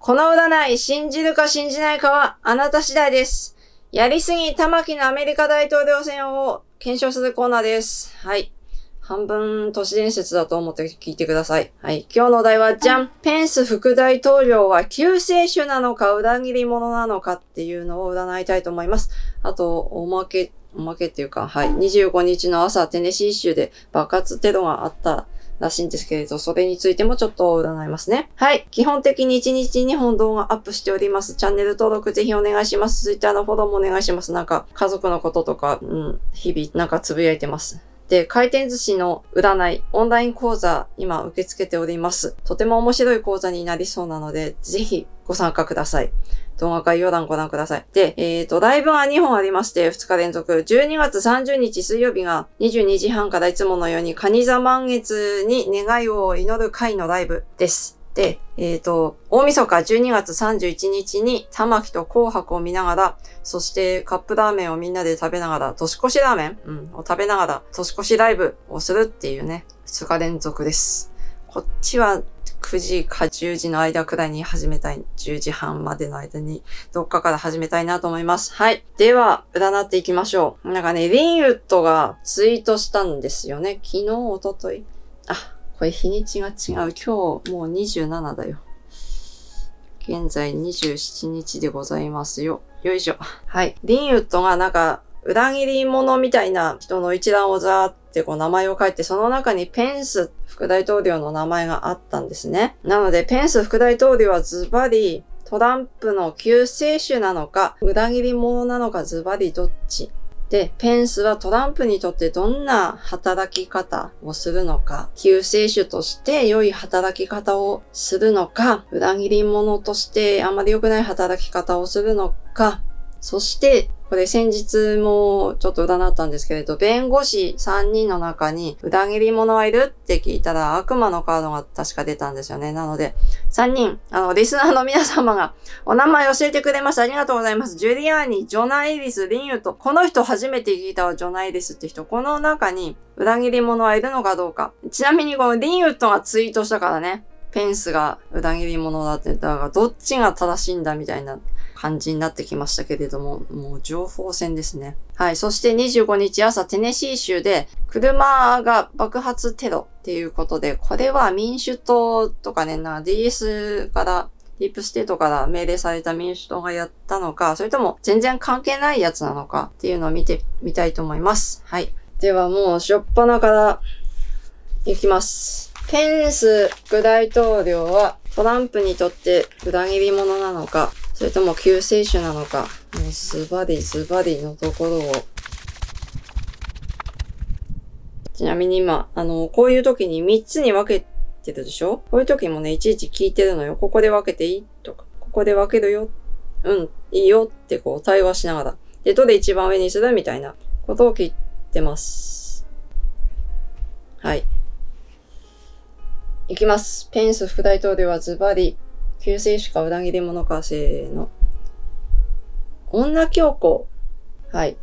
この占い、信じるか信じないかはあなた次第です。やりすぎ玉木のアメリカ大統領選を検証するコーナーです。はい。半分都市伝説だと思って聞いてください。はい。今日のお題は、じゃん！ペンス副大統領は救世主なのか裏切り者なのかっていうのを占いたいと思います。あと、おまけっていうか、はい。25日の朝、テネシー州で爆発テロがあったらしいんですけれど、それについてもちょっと占いますね。はい。基本的に1日に本動画アップしております。チャンネル登録ぜひお願いします。Twitter のフォローもお願いします。なんか、家族のこととか、日々なんかつぶやいてます。で、回転寿司の占い、オンライン講座、今受け付けております。とても面白い講座になりそうなので、ぜひご参加ください。動画概要欄ご覧ください。で、ライブが2本ありまして、2日連続、12月30日水曜日が22時半からいつものように、蟹座満月に願いを祈る会のライブです。で、大晦日12月31日に玉木と紅白を見ながら、そしてカップラーメンをみんなで食べながら、年越しラーメン、を食べながら、年越しライブをするっていうね、2日連続です。こっちは、9時か10時の間くらいに始めたい。10時半までの間にどっかから始めたいなと思います。はい。では、占っていきましょう。なんかね、リンウッドがツイートしたんですよね。昨日、おととい。あ、これ日にちが違う。今日もう27だよ。現在27日でございますよ。よいしょ。はい。リンウッドがなんか、裏切り者みたいな人の一覧をざーってこう名前を書いて、その中にペンス副大統領の名前があったんですね。なので、ペンス副大統領はズバリトランプの救世主なのか、裏切り者なのかズバリどっち。で、ペンスはトランプにとってどんな働き方をするのか、救世主として良い働き方をするのか、裏切り者としてあまり良くない働き方をするのか、そして、これ先日もちょっと占ったんですけれど、弁護士3人の中に裏切り者はいるって聞いたら悪魔のカードが確か出たんですよね。なので、3人、リスナーの皆様がお名前教えてくれました。ありがとうございます。ジュリアーニ、ジョナ・エリス、リンウと、この人初めて聞いたわ、ジョナ・エリスって人。この中に裏切り者はいるのかどうか。ちなみにこのリンウッドがツイートしたからね。ペンスが裏切り者だって言ったら、どっちが正しいんだみたいな感じになってきましたけれども、もう情報戦ですね。はい。そして25日朝、テネシー州で車が爆発テロっていうことで、これは民主党とかね、DS から、ディープステートから命令された民主党がやったのか、それとも全然関係ないやつなのかっていうのを見てみたいと思います。はい。ではもう、しょっぱなから行きます。ペンス副大統領はトランプにとって裏切り者なのか、それとも救世主なのか、もうズバリズバリのところを。ちなみに今、こういう時に3つに分けてるでしょ？こういう時もね、いちいち聞いてるのよ。ここで分けていい？とか、ここで分けるよ？いいよってこう対話しながら。で、どれ一番上にする？みたいなことを聞いてます。はい。いきます。ペンス副大統領はズバリ、救世主か裏切り者か、せーの。女教皇。はい。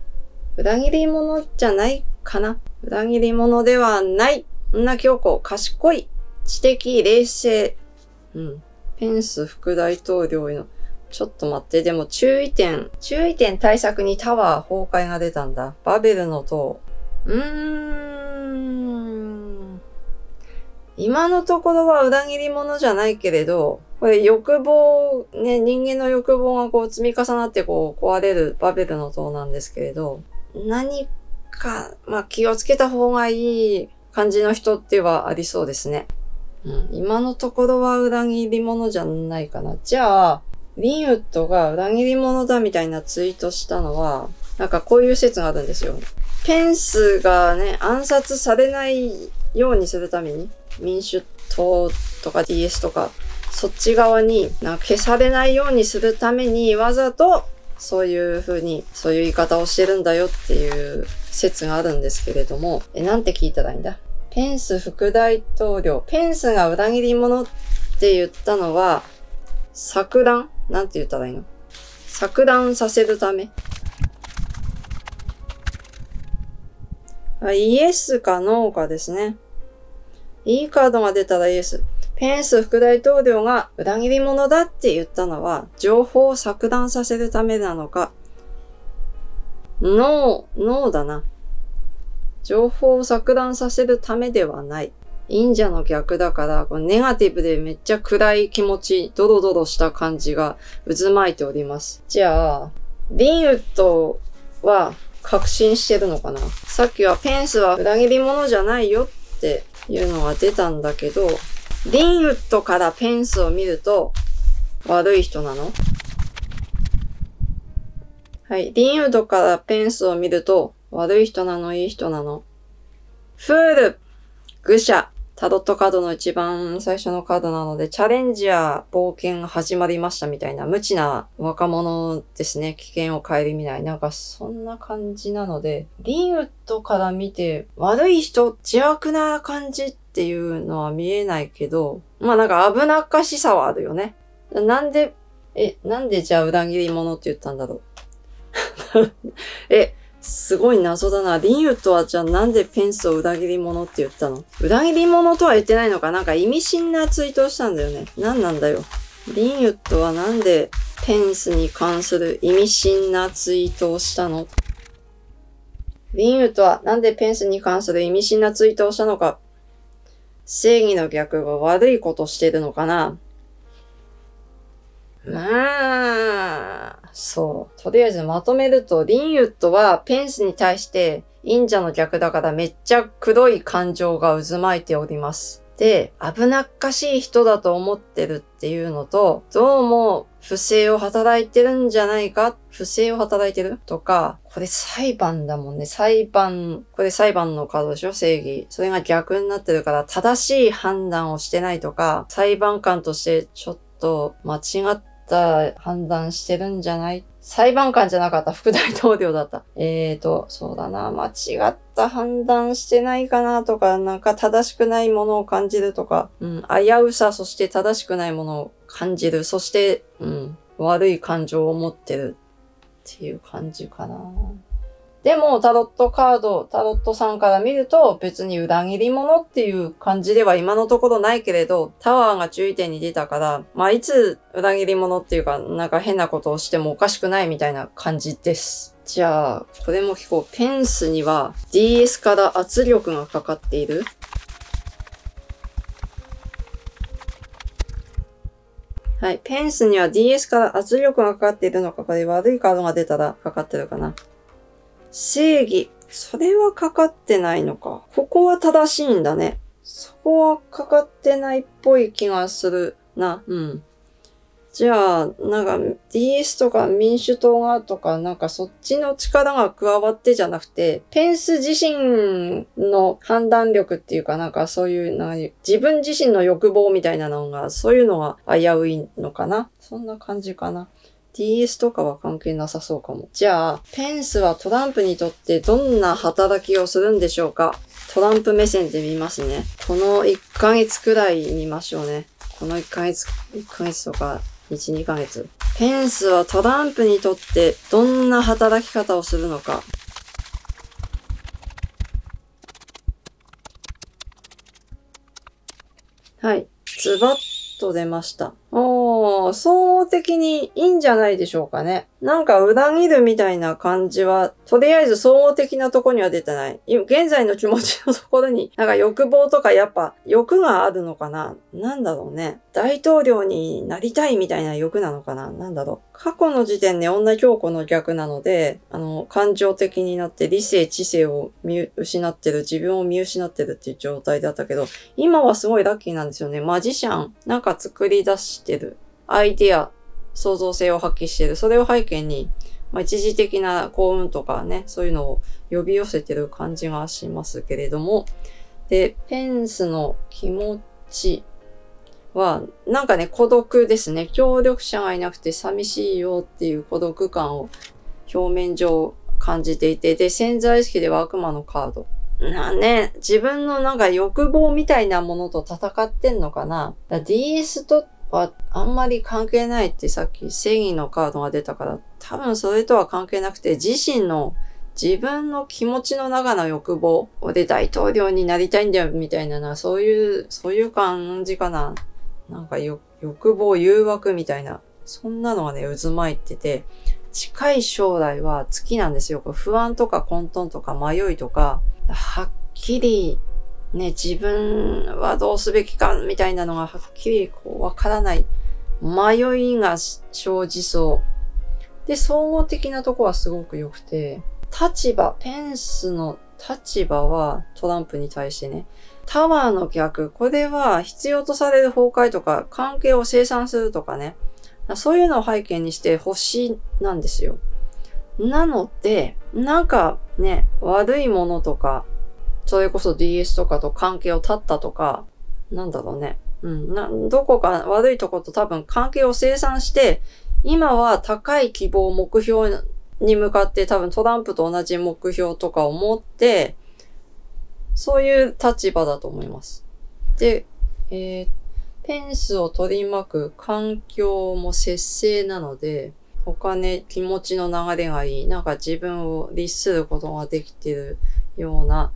裏切り者じゃないかな。裏切り者ではない。女教皇。賢い。知的、冷静。ペンス副大統領の、ちょっと待って。でも注意点対策にタワー崩壊が出たんだ。バベルの塔。今のところは裏切り者じゃないけれど、これ欲望、ね、人間の欲望がこう積み重なってこう壊れるバベルの塔なんですけれど、何か、まあ気をつけた方がいい感じの人ってはありそうですね。今のところは裏切り者じゃないかな。じゃあ、リンウッドが裏切り者だみたいなツイートしたのは、なんかこういう説があるんですよ。ペンスがね、暗殺されないようにするために、民主党とか DS とか、そっち側に消されないようにするためにわざとそういう風に、そういう言い方をしてるんだよっていう説があるんですけれども、なんて聞いたらいいんだ？ペンス副大統領。ペンスが裏切り者って言ったのは、錯乱？なんて言ったらいいの？錯乱させるため。イエスかノーかですね。いいカードが出たらイエス。ペンス副大統領が裏切り者だって言ったのは情報を錯乱させるためなのか。ノーだな。情報を錯乱させるためではない。忍者の逆だから、このネガティブでめっちゃ暗い気持ち、ドロドロした感じが渦巻いております。じゃあ、リンウッドは確信してるのかな？さっきはペンスは裏切り者じゃないよっていうのが出たんだけど、リンウッドからペンスを見ると悪い人なの？はい。リンウッドからペンスを見ると悪い人なの？いい人なの？フール！愚者！タロットカードの一番最初のカードなので、チャレンジャー冒険が始まりましたみたいな無知な若者ですね。危険を顧みない。なんかそんな感じなので、リンウッドから見て悪い人、邪悪な感じっていうのは見えないけど、まあなんか危なっかしさはあるよね。なんでじゃあ裏切り者って言ったんだろう。すごい謎だな。リンウッドはじゃあなんでペンスを裏切り者って言ったの？裏切り者とは言ってないのか。なんか意味深なツイートをしたんだよね。何なんだよ。リンウッドはなんでペンスに関する意味深なツイートをしたの？リンウッドはなんでペンスに関する意味深なツイートをしたのか。正義の逆が悪いことしてるのかな。まあ、そう。とりあえずまとめると、リンウッドはペンスに対して忍者の逆だからめっちゃ黒い感情が渦巻いております。で、危なっかしい人だと思ってるっていうのと、どうも不正を働いてるんじゃないか？不正を働いてる？とか、これ裁判だもんね。これ裁判のカードでしょ？正義。それが逆になってるから、正しい判断をしてないとか、裁判官としてちょっと間違って判断してるんじゃない？裁判官じゃなかった。副大統領だった。そうだな。間違った判断してないかなとか、なんか正しくないものを感じるとか、うん、危うさ、そして正しくないものを感じる。そして、うん、悪い感情を持ってるっていう感じかな。でも、タロットさんから見ると、別に裏切り者っていう感じでは今のところないけれど、タワーが注意点に出たから、まあ、いつ裏切り者っていうか、なんか変なことをしてもおかしくないみたいな感じです。じゃあ、これも聞こう。ペンスには DS から圧力がかかっている？はい。ペンスには DS から圧力がかかっているのか、これ悪いカードが出たらかかってるかな。正義。それはかかってないのか。ここは正しいんだね。そこはかかってないっぽい気がするな。うん。じゃあ、なんか DS とか民主党がとか、なんかそっちの力が加わってじゃなくて、ペンス自身の判断力っていうか、なんかそういう、自分自身の欲望みたいなのが、そういうのが危ういのかな。そんな感じかな。DS とかは関係なさそうかも。じゃあ、ペンスはトランプにとってどんな働きをするんでしょうか？トランプ目線で見ますね。この1ヶ月くらい見ましょうね。この1ヶ月とか、1、2ヶ月。ペンスはトランプにとってどんな働き方をするのか。はい。ズバッと出ました。総合的にいいんじゃないでしょうかね。なんか裏切るみたいな感じは、とりあえず総合的なとこには出てない。現在の気持ちのところに、なんか欲望とかやっぱ欲があるのかな？なんだろうね。大統領になりたいみたいな欲なのかな？なんだろう。過去の時点で女教皇の逆なので、感情的になって理性、知性を見失ってる、自分を見失ってるっていう状態だったけど、今はすごいラッキーなんですよね。マジシャン、なんか作り出してる。アイディア、創造性を発揮してる。それを背景に、まあ、一時的な幸運とかね、そういうのを呼び寄せてる感じがしますけれども。で、ペンスの気持ちは、なんかね、孤独ですね。協力者がいなくて寂しいよっていう孤独感を表面上感じていて、で、潜在意識では悪魔のカード。自分のなんか欲望みたいなものと戦ってんのかな。DS とはあんまり関係ないってさっき正義のカードが出たから、多分それとは関係なくて自身の自分の気持ちの中の欲望で大統領になりたいんだよみたいなのは、そういう感じかな。なんか欲望、誘惑みたいな。そんなのはね、渦巻いてて、近い将来は月なんですよ。不安とか混沌とか迷いとか、はっきりね、自分はどうすべきかみたいなのがはっきりこうわからない。迷いが生じそう。で、総合的なとこはすごく良くて、ペンスの立場はトランプに対してね、タワーの逆、これは必要とされる崩壊とか、関係を清算するとかね、そういうのを背景にして星なんですよ。なので、なんかね、悪いものとか、それこそ DS とかと関係を絶ったとか、なんだろうね。どこか悪いとこと多分関係を清算して、今は高い希望、目標に向かって多分トランプと同じ目標とかを持って、そういう立場だと思います。で、ペンスを取り巻く環境も節制なので、お金、気持ちの流れがいい。なんか自分を律することができているような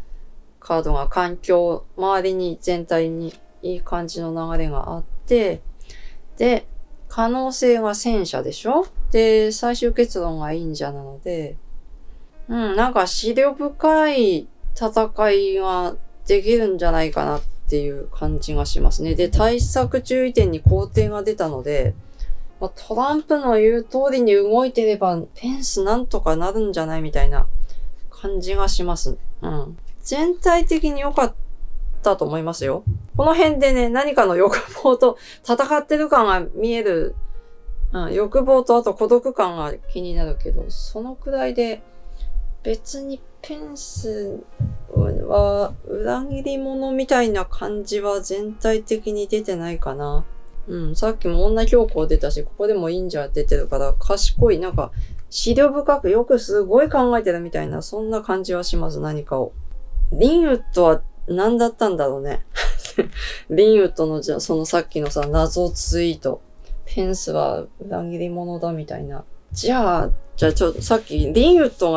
カードが環境、周りに全体にいい感じの流れがあって、で、可能性が戦車でしょ？で、最終結論が忍者なので、なんか思慮深い戦いができるんじゃないかなっていう感じがしますね。で、対策注意点に肯定が出たので、トランプの言う通りに動いてれば、ペンスなんとかなるんじゃないみたいな感じがします。全体的に良かったと思いますよ。この辺でね、何かの欲望と戦ってる感が見える。欲望とあと孤独感が気になるけど、そのくらいで、別にペンスは裏切り者みたいな感じは全体的に出てないかな。さっきも女教皇出たし、ここでも忍者出てるから、賢い、なんか、思慮深くよくすごい考えてるみたいな、そんな感じはします、何かを。リンウッドは何だったんだろうね。リンウッドの、そのさっきのさ、謎ツイート。ペンスは裏切り者だみたいな。じゃあちょっとさっき、リンウッド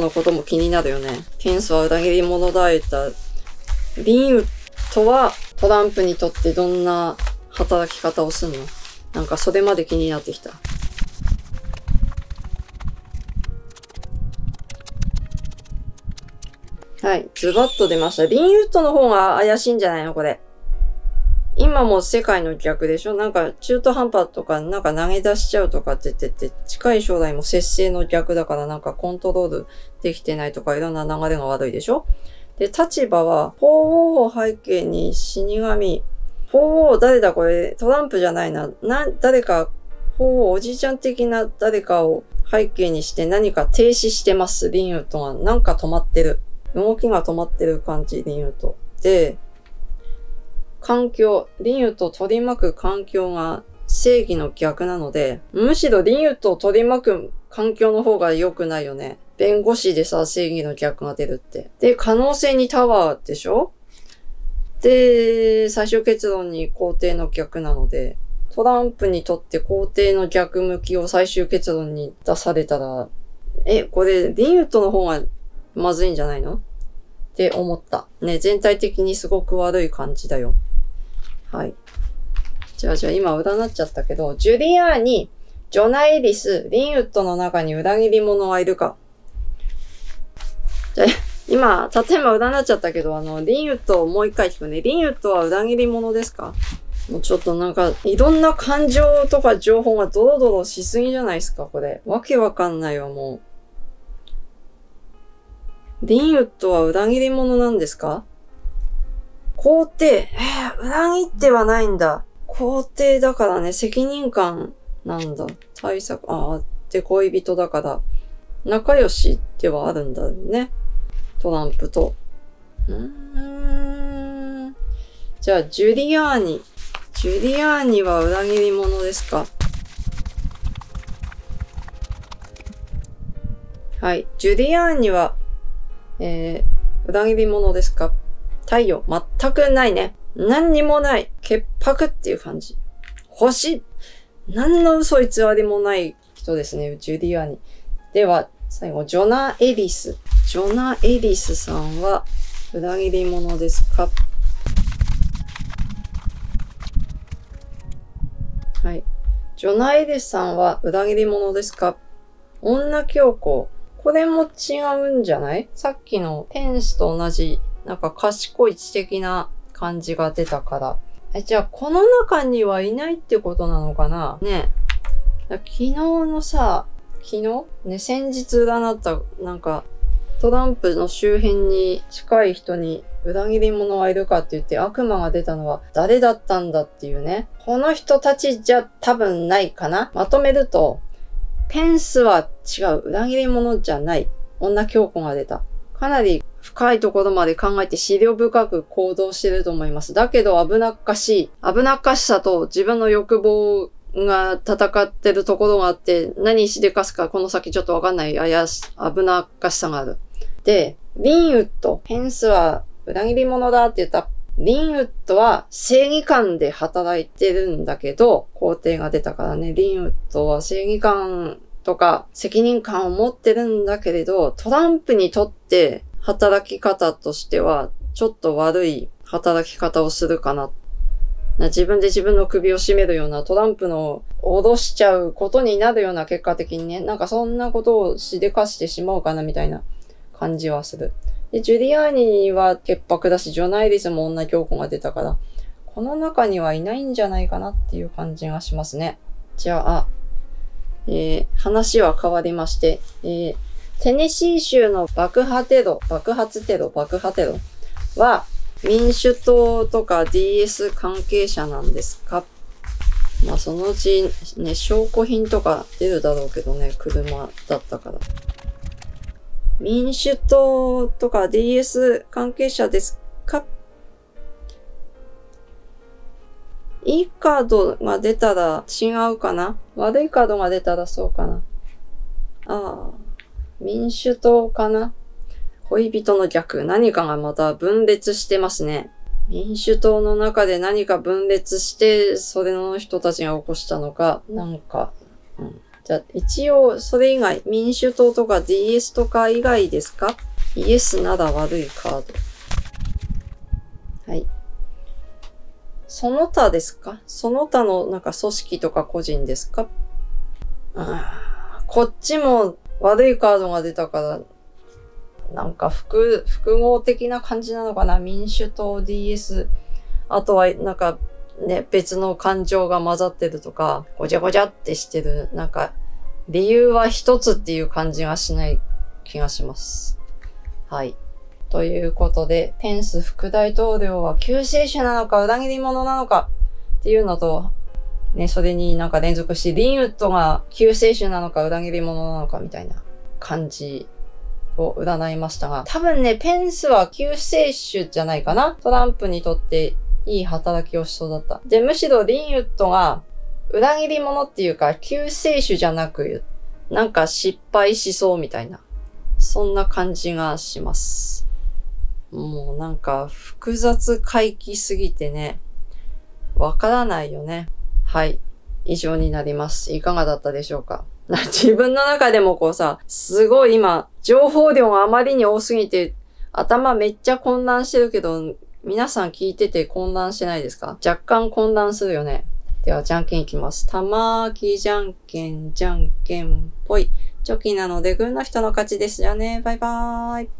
のことも気になるよね。ペンスは裏切り者だ言った。リンウッドはトランプにとってどんな働き方をすんの？なんかそれまで気になってきた。はい、ズバッと出ました。リンウッドの方が怪しいんじゃないのこれ。今も世界の逆でしょ？なんか中途半端とか、なんか投げ出しちゃうとかって言ってて、近い将来も節制の逆だからなんかコントロールできてないとかいろんな流れが悪いでしょ？で、立場は、法王を背景に死神。法王誰だこれ？トランプじゃないな。誰か、法王おじいちゃん的な誰かを背景にして何か停止してます。リンウッドが。なんか止まってる。動きが止まってる感じ、リンウッド。で、環境、リンウッドを取り巻く環境が正義の逆なので、むしろリンウッドを取り巻く環境の方が良くないよね。弁護士でさ、正義の逆が出るって。で、可能性にタワーでしょ？で、最終結論に肯定の逆なので、トランプにとって肯定の逆向きを最終結論に出されたら、これリンウッドの方がまずいんじゃないの？って思った。ね、全体的にすごく悪い感じだよ。はい。じゃあ今占っちゃったけど、ジュリアーニ、ジョナ・エリス、リンウッドの中に裏切り者はいるか。じゃあ今、例えば占っちゃったけど、リンウッドをもう一回聞くね。リンウッドは裏切り者ですか？もうちょっとなんか、いろんな感情とか情報がドロドロしすぎじゃないですか、これ。わけわかんないわ、もう。リンウッドは裏切り者なんですか？肯定。裏切ってはないんだ。肯定だからね、責任感なんだ。対策、で恋人だから、仲良しではあるんだよね。トランプと。じゃあ、ジュリアーニ。ジュリアーニは裏切り者ですか？はい。ジュリアーニは、裏切り者ですか？太陽、全くないね。何にもない。潔白っていう感じ。星。何の嘘偽りもない人ですね。ジュリアーニ。では、最後、ジョナ・エリス。ジョナ・エリスさんは裏切り者ですか？はい。ジョナ・エリスさんは裏切り者ですか？女教皇。これも違うんじゃない？さっきの天使と同じ、なんか賢い知的な感じが出たから。じゃあ、この中にはいないってことなのかな？ねえ。昨日のさ、昨日ね、先日占った、なんか、トランプの周辺に近い人に裏切り者はいるかって言って悪魔が出たのは誰だったんだっていうね。この人たちじゃ多分ないかな。まとめると、ペンスは違う。裏切り者じゃない。女教皇が出た。かなり深いところまで考えて思慮深く行動してると思います。だけど危なっかしい。危なっかしさと自分の欲望が戦ってるところがあって、何しでかすかこの先ちょっとわかんない。危なっかしさがある。で、リンウッド。ペンスは裏切り者だって言った。リンウッドは正義感で働いてるんだけど、皇帝が出たからね、リンウッドは正義感とか責任感を持ってるんだけれど、トランプにとって働き方としてはちょっと悪い働き方をするかな。自分で自分の首を絞めるような、トランプの脅しちゃうことになるような、結果的にね、なんかそんなことをしでかしてしまうかなみたいな感じはする。で、ジュリアーニは潔白だし、ジョナ・エリスも女教皇が出たから、この中にはいないんじゃないかなっていう感じがしますね。じゃあ、話は変わりまして、テネシー州の爆破テロは民主党とか DS 関係者なんですか？まあそのうちね、証拠品とか出るだろうけどね、車だったから。民主党とか DS 関係者ですか？いいカードが出たら違うかな？悪いカードが出たらそうかな？ああ、民主党かな？恋人の逆。何かがまた分裂してますね。民主党の中で何か分裂して、それの人たちが起こしたのか、なんか、うん。じゃあ、一応、それ以外、民主党とか DS とか以外ですか？イエスなら悪いカード。はい。その他ですか？その他の、なんか組織とか個人ですか？こっちも悪いカードが出たから、なんか複合的な感じなのかな？民主党、DS、あとは、なんか、ね、別の感情が混ざってるとか、ごちゃごちゃってしてる。なんか、理由は一つっていう感じがしない気がします。はい。ということで、ペンス副大統領は救世主なのか裏切り者なのかっていうのと、ね、それになんか連続して、リンウッドが救世主なのか裏切り者なのかみたいな感じを占いましたが、多分ね、ペンスは救世主じゃないかな。トランプにとって、いい働きをしそうだった。で、むしろリンウッドが裏切り者っていうか救世主じゃなく、なんか失敗しそうみたいな。そんな感じがします。もうなんか複雑回帰すぎてね、わからないよね。はい。以上になります。いかがだったでしょうか？自分の中でもこうさ、すごい今、情報量があまりに多すぎて、頭めっちゃ混乱してるけど、皆さん聞いてて混乱してないですか？若干混乱するよね。では、じゃんけんいきます。玉木じゃんけん、じゃんけんぽい。チョキなので、グーの人の勝ちです。じゃあね、バイバーイ。